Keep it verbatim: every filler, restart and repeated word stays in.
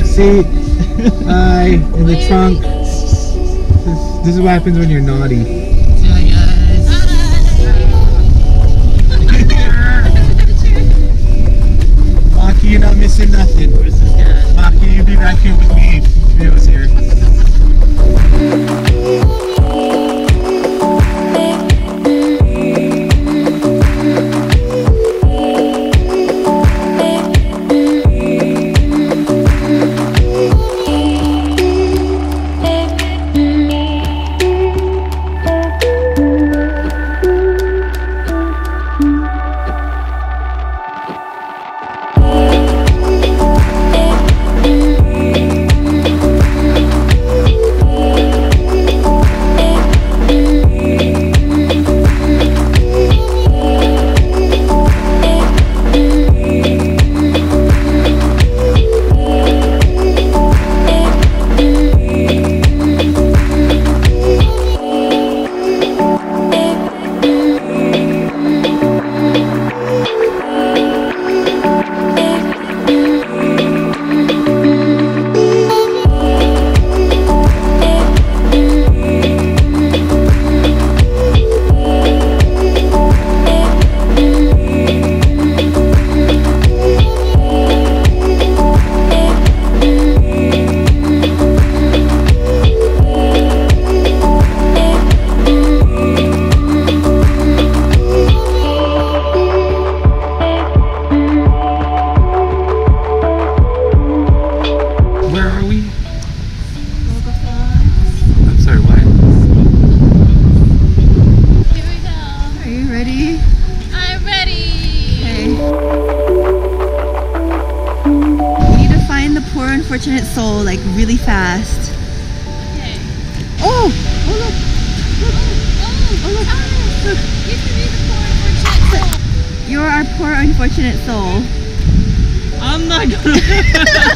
backseat, I in the trunk. This, this is what happens when you're naughty. You're not missing nothing. Maki, you'd be back here with me if it was here. Unfortunate soul, like really fast. Okay. Oh! Oh look! Look! Oh! Oh look! Oh, look. You can be the poor unfortunate soul. You're our poor unfortunate soul. I'm not gonna.